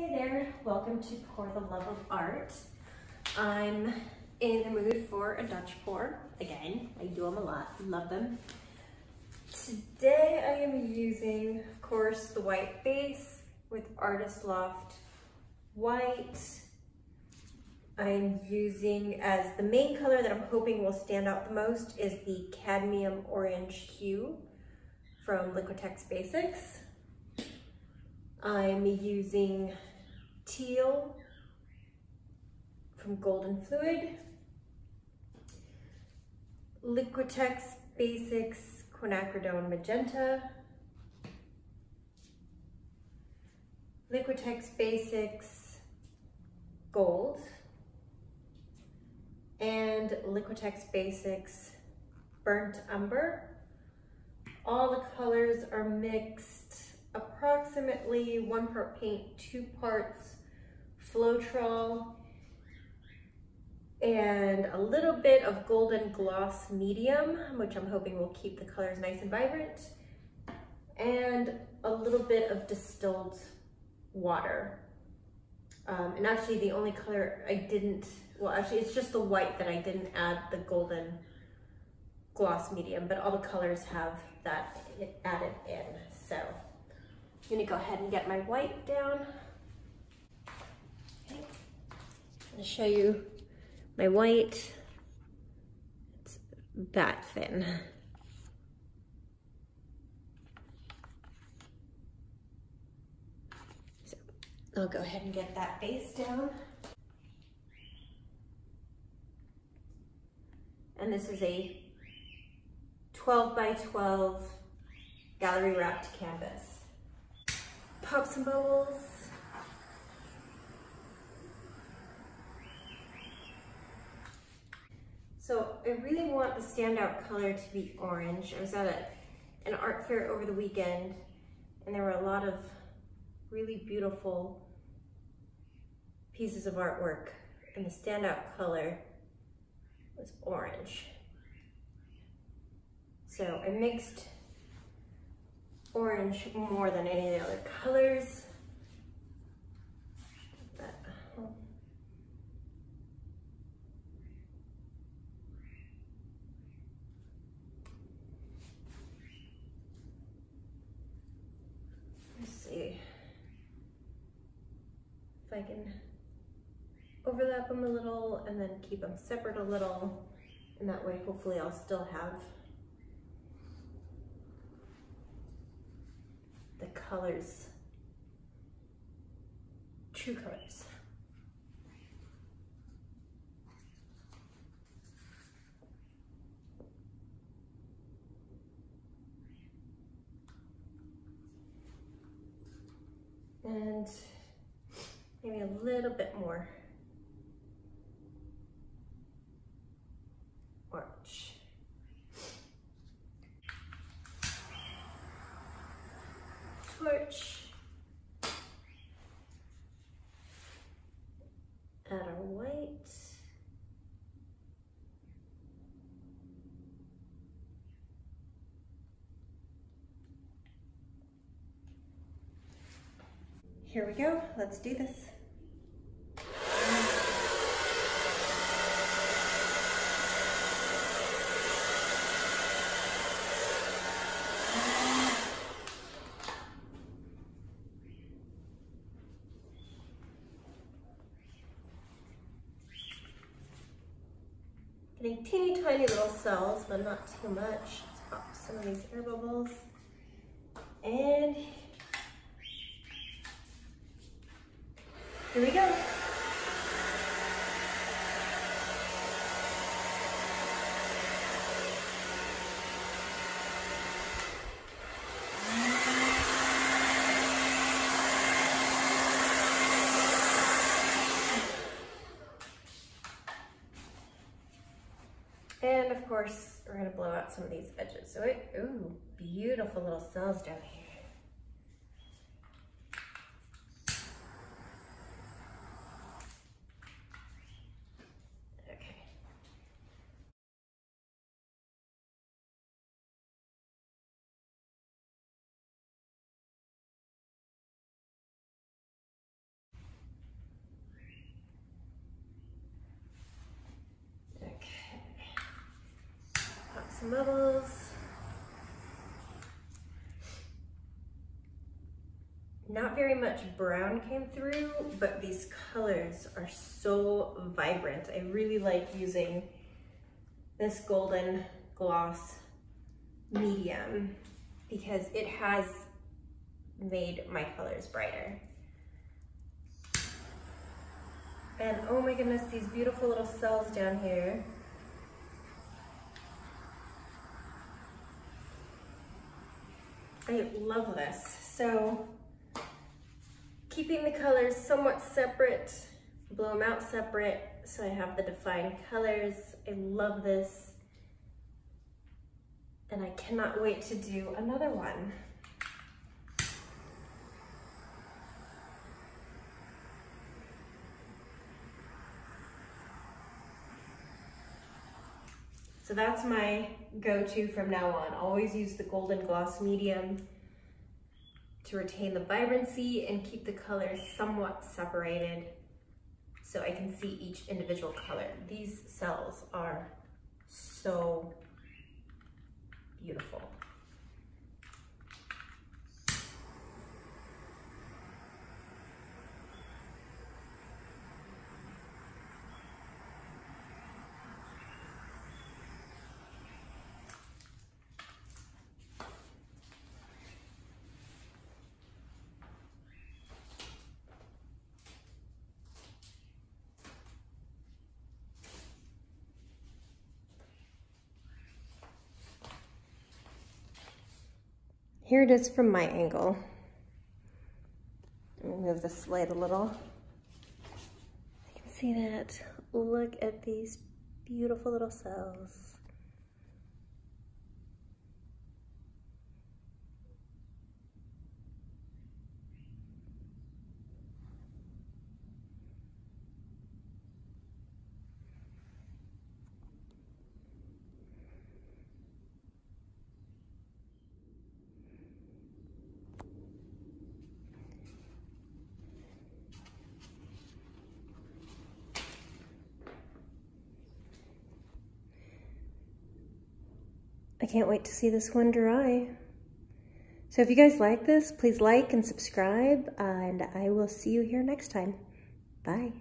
Hey there, welcome to Pour the Love of Art. I'm in the mood for a Dutch pour. Again, I do them a lot, love them. Today I am using, of course, the white base with Artist Loft White. I'm using as the main color that I'm hoping will stand out the most is the cadmium orange hue from Liquitex Basics. I'm using teal from Golden Fluid, Liquitex Basics Quinacridone Magenta, Liquitex Basics Gold, and Liquitex Basics Burnt Umber. All the colors are mixed approximately 1 part paint, 2 parts Floetrol, and a little bit of Golden Gloss Medium, which I'm hoping will keep the colors nice and vibrant, and a little bit of distilled water. And actually the only color I didn't, well actually it's just the white that I didn't add the Golden Gloss Medium, but all the colors have that added in. So I'm gonna go ahead and get my white down. Okay. I'm gonna show you my white. It's that thin. So I'll go ahead and get that base down. And this is a 12 by 12 gallery wrapped canvas. Pop some bubbles. So I really want the standout color to be orange. I was at an art fair over the weekend and there were a lot of really beautiful pieces of artwork and the standout color was orange. So I mixed orange more than any of the other colors. Let's see if I can overlap them a little and then keep them separate a little, and that way hopefully I'll still have the colors, true colors. And maybe a little bit more orange. Torch, add our white, here we go, let's do this. Getting teeny tiny little cells, but not too much. Let's pop some of these air bubbles. And here we go. And of course, we're gonna blow out some of these edges. So it, ooh, beautiful little cells down here. some bubbles. Not very much brown came through, but these colors are so vibrant. I really like using this Golden Gloss Medium because it has made my colors brighter. And oh my goodness, these beautiful little cells down here. I love this. So, keeping the colors somewhat separate, blow them out separate, so I have the defined colors. I love this. And I cannot wait to do another one. So that's my go-to from now on. Always use the Golden Gloss Medium to retain the vibrancy and keep the colors somewhat separated so I can see each individual color. These cells are so beautiful. Here it is from my angle. I'm gonna move the slide a little. I can see that. Look at these beautiful little cells. I can't wait to see this one dry. So if you guys like this, please like and subscribe, and I will see you here next time. Bye.